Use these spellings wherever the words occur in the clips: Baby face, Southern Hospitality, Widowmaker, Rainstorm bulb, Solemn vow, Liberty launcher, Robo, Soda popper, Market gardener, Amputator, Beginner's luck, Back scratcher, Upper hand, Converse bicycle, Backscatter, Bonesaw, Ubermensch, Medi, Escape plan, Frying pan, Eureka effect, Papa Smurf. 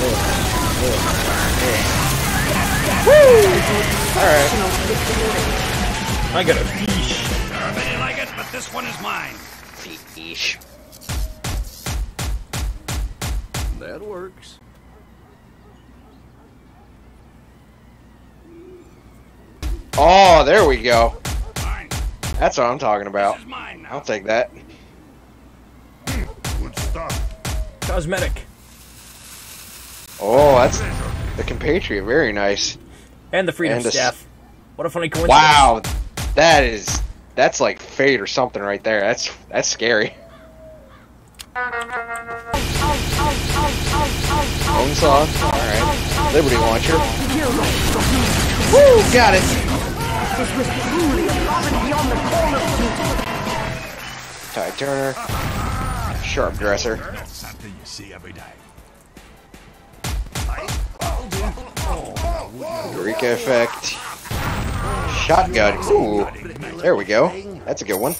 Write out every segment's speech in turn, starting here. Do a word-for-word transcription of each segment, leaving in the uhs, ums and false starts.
Woo! Alright. I got a fish. Sure, they like it, but this one is mine. Fish. That works. Oh, there we go. Mine. That's what I'm talking about. I'll take that. Good stuff. Cosmetic. Oh, that's the compatriot. Very nice. And the freedom and a, staff. What a funny coincidence. Wow, that is that's like fate or something right there. That's that's scary. Bonesaw. All right. Liberty launcher. Woo! Got it. This was truly above and beyond the call of duty. Tide Turner. Sharp dresser. That's something you see every day. Eureka effect. Shotgun. Ooh. There we go. That's a good one.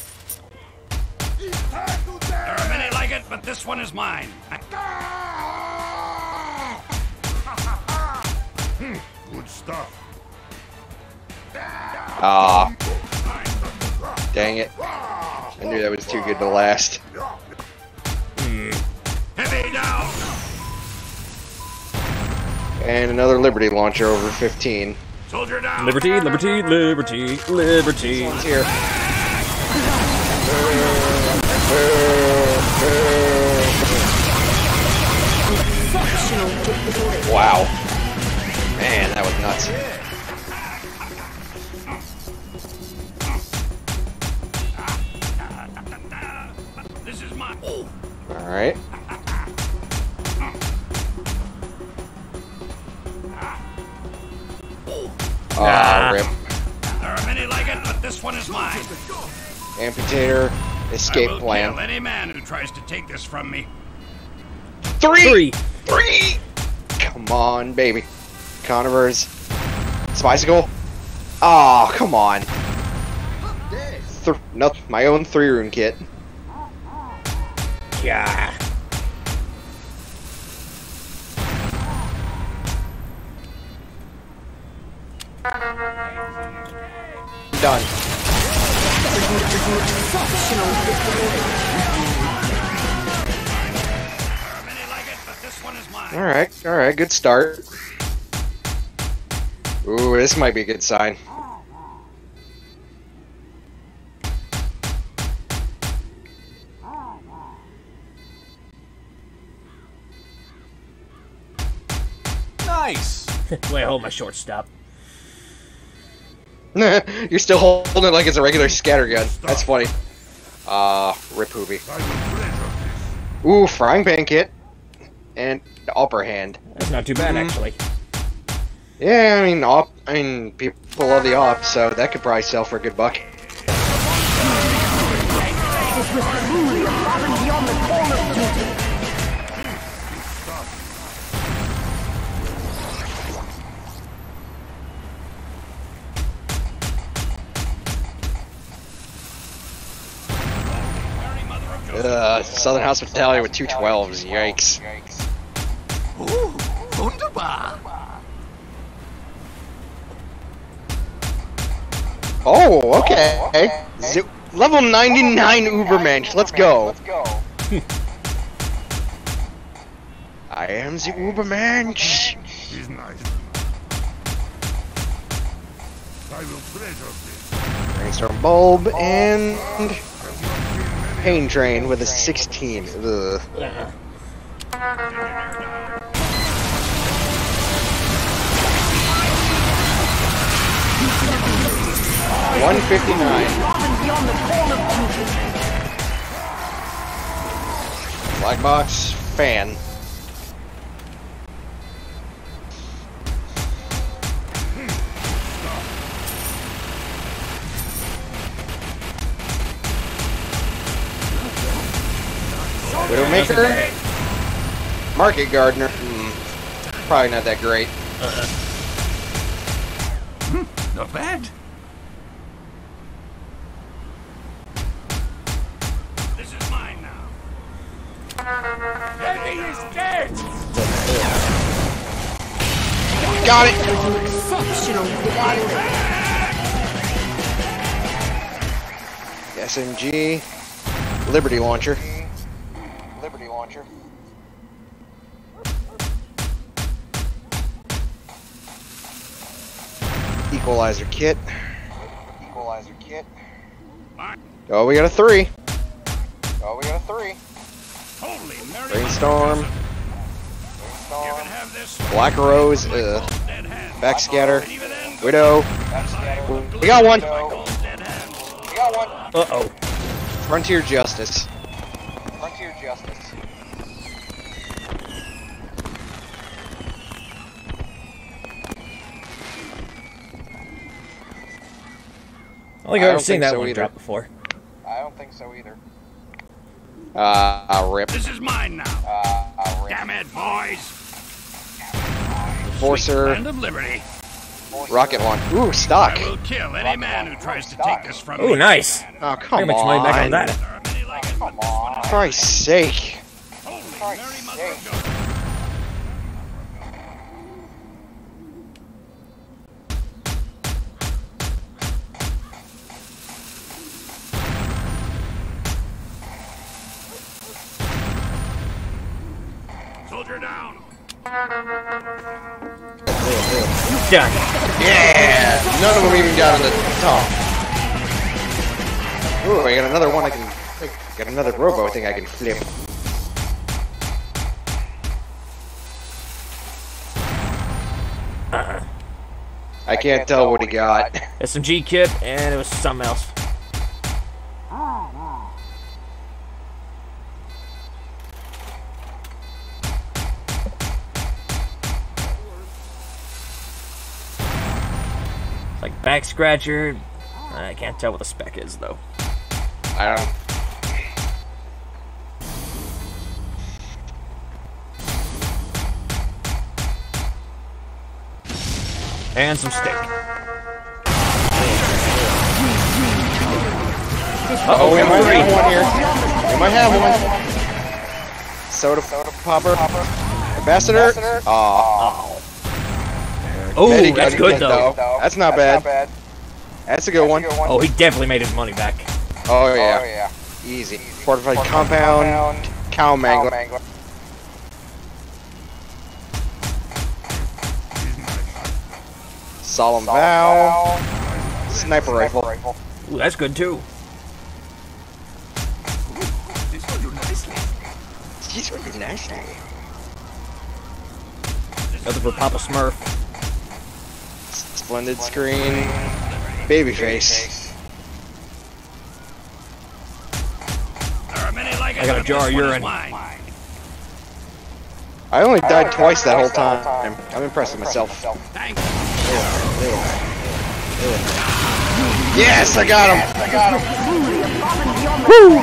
There are many like it, but this one is mine. Good stuff. Ah. Dang it. I knew that was too good to last. Heavy down! And another Liberty launcher over fifteen. Soldier down. Liberty, Liberty, Liberty, Liberty. This one's here. Wow. Man, that was nuts. This is my. All right. Oh, nah. Rip. There are many like it, but this one is mine. Amputator, escape plan. I will plan. Kill any man who tries to take this from me. Three! Three! Three! Come on, baby. Converse. Bicycle. Oh, come on. Th no, my own three-room kit. Yeah. Done. Alright, alright, good start. Ooh, this might be a good sign. Nice! Wait, hold my shortstop. You're still holding it like it's a regular scatter gun. That's funny. Uh, Rip hooby. Ooh, frying pan kit. And upper hand. That's not too bad, mm-hmm. actually. Yeah, I mean, op, I mean, people love the op, so that could probably sell for a good buck. Uh, Southern Hospitality with two twelves. Yikes. Ooh, wunderbar. Oh, okay. Oh, okay. Z level ninety-nine Ubermensch. Let's go. I am the Ubermensch. He's nice. I will pleasure this. Rainstorm bulb and. Pain drain with a sixteen. Ugh. Yeah. one fifty-nine. Black box fan. Widowmaker? Market gardener? Hmm. Probably not that great. Uh-huh. Hmm, not bad. This is mine now. Eddie is dead! Got it. S M G. Liberty launcher. Liberty launcher. Equalizer kit. Equalizer kit. Oh, we got a three. Oh, we got a three. Holy Mary. Brainstorm. Brainstorm. Black Rose. Uh, Backscatter. Widow. Backscatter. We got one. We got one. Uh oh. Frontier Justice. Frontier Justice. I think I've ever seen that one drop before. I don't think so either. Uh, I'll rip. This is mine now. Uh, I'll rip. Damn it, boys. Enforcer. Rocket launcher. Ooh, stock. I will kill any man who tries to take this from me. Ooh, nice. Oh, come on. How much money back on that? Oh, come on. For Christ's sake. Holy Christ's sake. Done. Yeah! None of them even got on the top. Ooh, I got another one I can... I got another Robo I think I can flip. Uh-uh. I can't tell what he got. S M G kit, and it was something else. Like back scratcher, I can't tell what the spec is though. I don't. And some stick. Uh oh, we might have one here. We might have one. Soda popper. Ambassador. Oh. Oh, Medi, that's good though. though. That's not, that's bad. not bad. That's a good that's one. one. Oh, he definitely made his money back. Oh yeah. Oh, yeah. Easy. Easy. Fortified, Fortified compound. compound. Cow mangler. Cow mangler. Solemn vow. Sniper, Sniper rifle. rifle. Ooh, that's good too. These will do nicely. These will do nicely. Another for Papa Smurf. Blended screen, baby face. There are many like I got a jar of urine. I only died twice that whole time. I'm, I'm impressed with myself. Yes, I got him. I got him. Woo!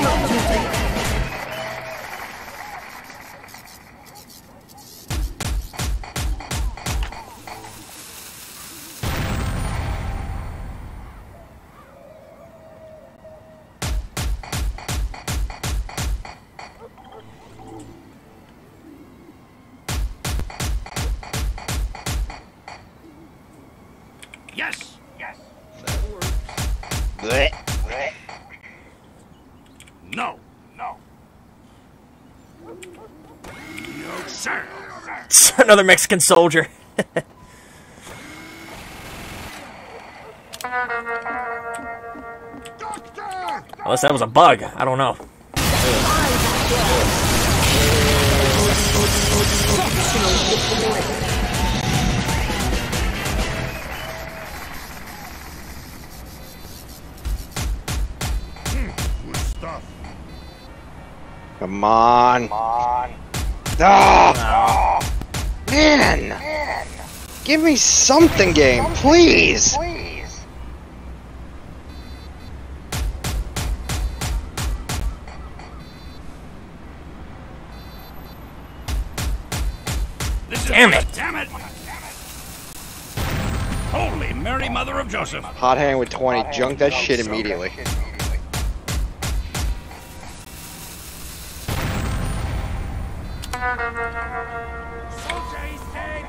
Yes! Yes! That works. Blech. Blech. No! No! No, sir! It's another Mexican soldier. Unless that was a bug. I don't know. Come on. Come on. Oh, no. Man. Man! Give me something, game, something, please! Please! Damn it! Damn it! Holy Mary, Mother of Joseph! Hot hand with twenty. Hot Junk that shit so immediately. Good. Soldier is dead.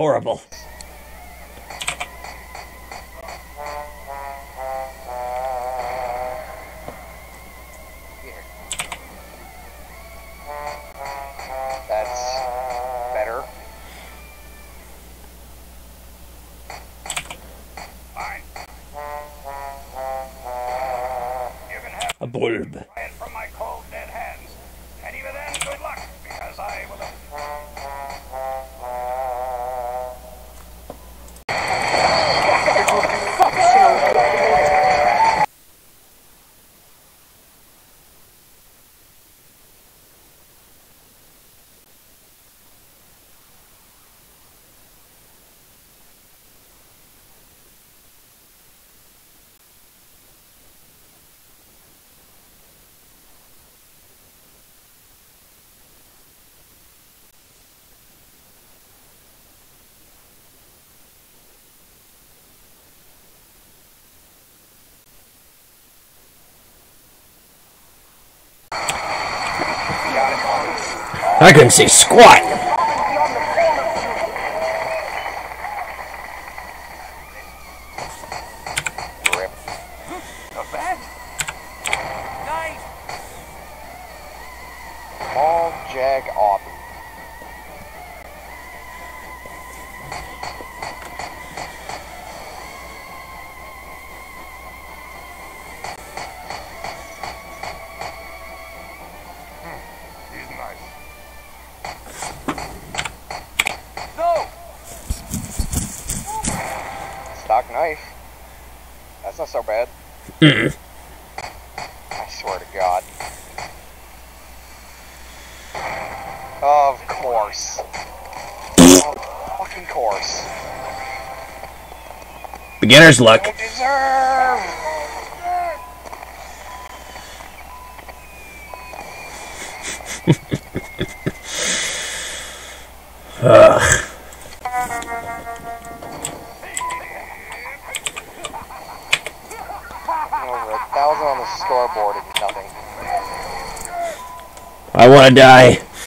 horrible. I couldn't see squat. Mm-mm. I swear to God. Of course. Of fucking course. Beginner's luck. I deserve. Ugh. I want to die.